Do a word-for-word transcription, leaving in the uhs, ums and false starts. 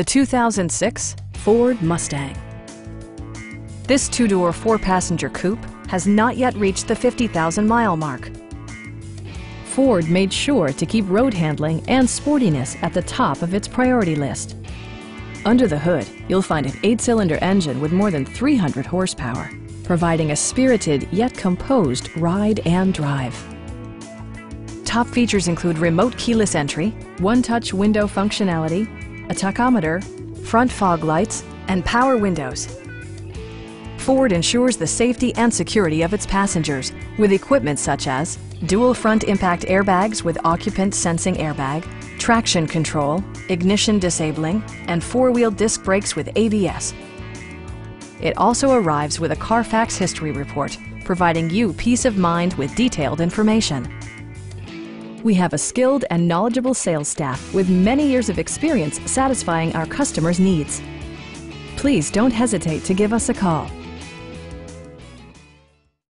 the two thousand six Ford Mustang. This two-door, four-passenger coupe has not yet reached the fifty thousand mile mark. Ford made sure to keep road handling and sportiness at the top of its priority list. Under the hood, you'll find an eight-cylinder engine with more than three hundred horsepower, providing a spirited yet composed ride and drive. Top features include remote keyless entry, one-touch window functionality, a tachometer, front fog lights, and power windows. Ford ensures the safety and security of its passengers with equipment such as dual front impact airbags with occupant sensing airbag, traction control, ignition disabling, and four-wheel disc brakes with A B S. It also arrives with a Carfax history report, providing you peace of mind with detailed information. We have a skilled and knowledgeable sales staff with many years of experience satisfying our customers' needs. Please don't hesitate to give us a call.